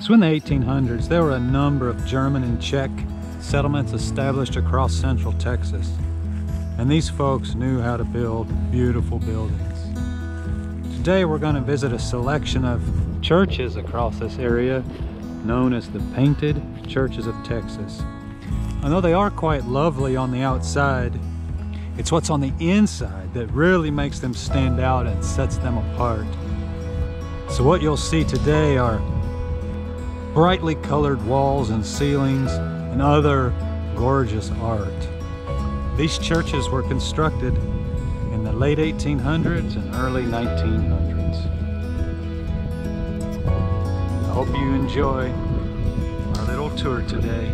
So in the 1800s, there were a number of German and Czech settlements established across central Texas. And these folks knew how to build beautiful buildings. Today we're going to visit a selection of churches across this area known as the Painted Churches of Texas. Although they are quite lovely on the outside, it's what's on the inside that really makes them stand out and sets them apart. So what you'll see today are brightly colored walls and ceilings and other gorgeous art. These churches were constructed in the late 1800s and early 1900s. I hope you enjoy our little tour today.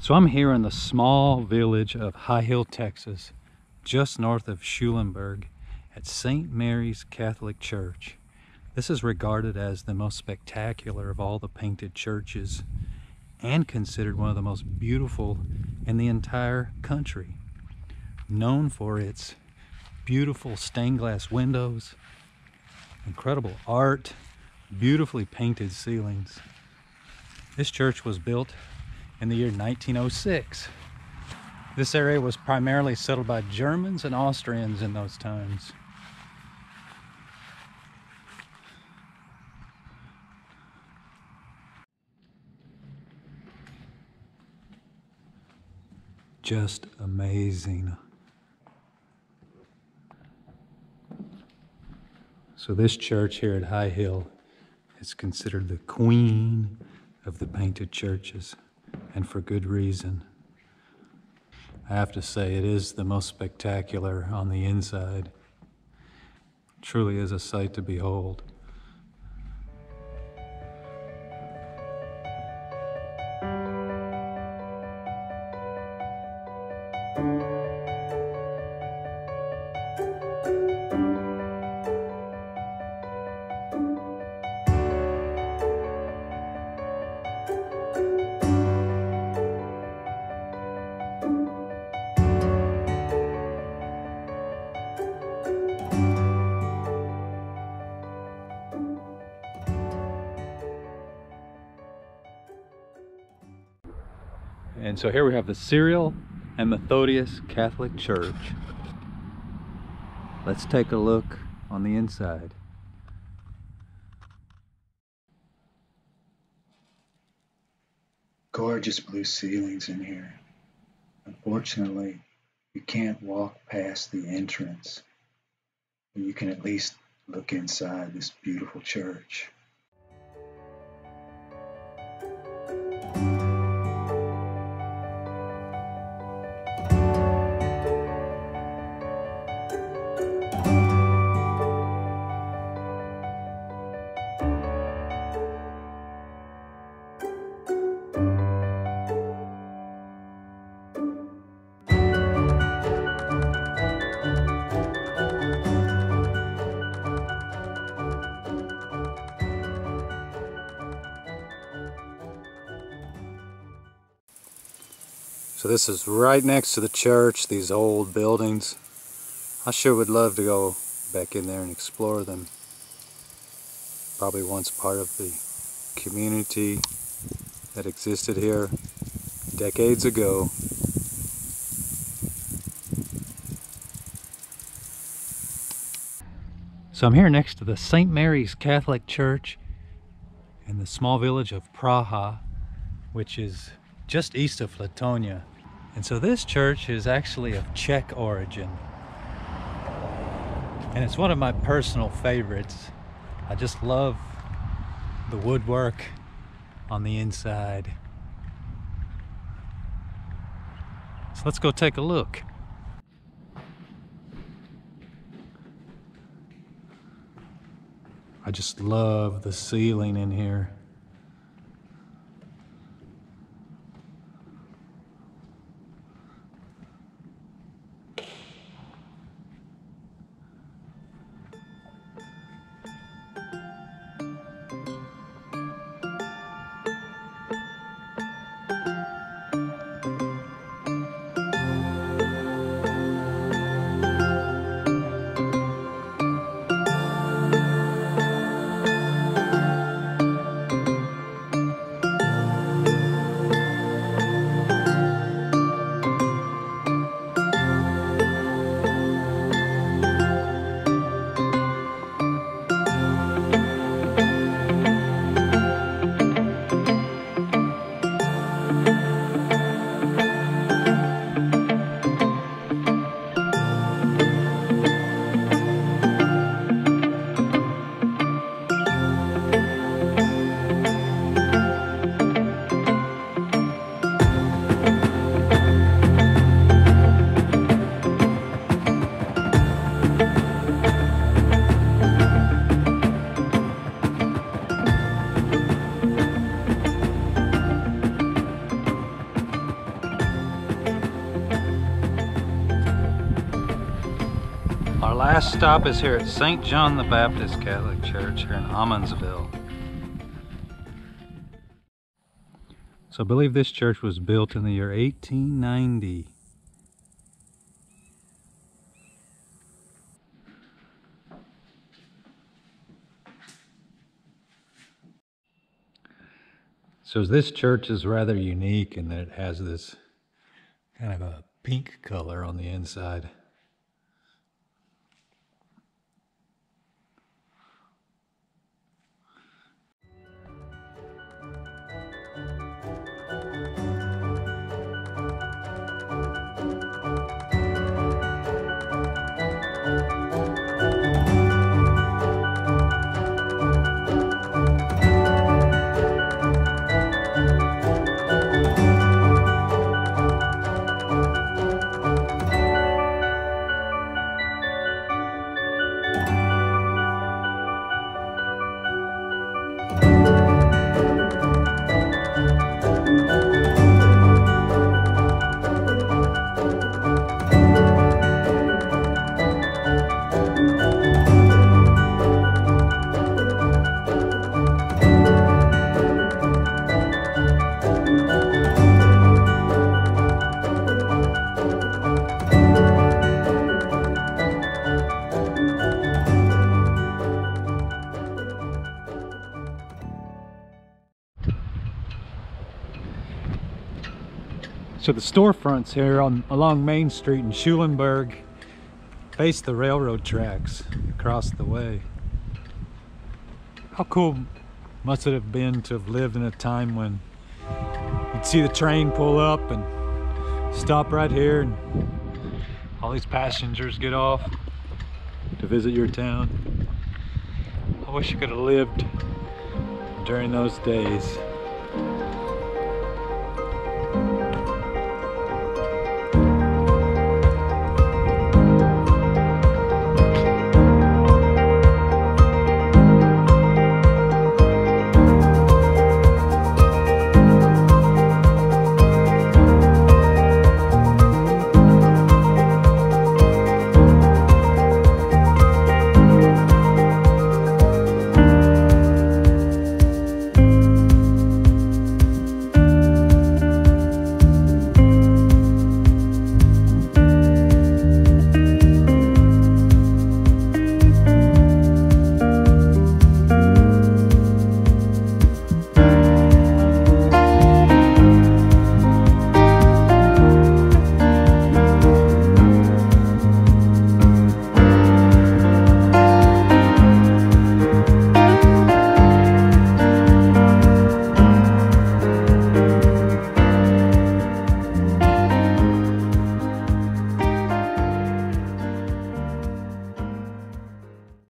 So I'm here in the small village of High Hill, Texas, just north of Schulenburg, at St. Mary's Catholic Church. This is regarded as the most spectacular of all the painted churches and considered one of the most beautiful in the entire country. Known for its beautiful stained glass windows, incredible art, beautifully painted ceilings. This church was built in the year 1906. This area was primarily settled by Germans and Austrians in those times. Just amazing. So this church here at High Hill is considered the queen of the painted churches, and for good reason. I have to say, it is the most spectacular on the inside. It truly is a sight to behold. And so here we have the Cyril and Methodius Catholic Church. Let's take a look on the inside. Gorgeous blue ceilings in here. Unfortunately, you can't walk past the entrance, but you can at least look inside this beautiful church. So this is right next to the church, these old buildings. I sure would love to go back in there and explore them. Probably once part of the community that existed here decades ago. So I'm here next to the St. Mary's Catholic Church in the small village of Praha, which is just east of Flatonia. And so this church is actually of Czech origin. And it's one of my personal favorites. I just love the woodwork on the inside. So let's go take a look. I just love the ceiling in here. last stop is here at St. John the Baptist Catholic Church here in Ammannsville. So I believe this church was built in the year 1890. So this church is rather unique in that it has this kind of a pink color on the inside. So the storefronts here along Main Street in Schulenburg face the railroad tracks across the way. How cool must it have been to have lived in a time when you'd see the train pull up and stop right here and all these passengers get off to visit your town. I wish you could have lived during those days.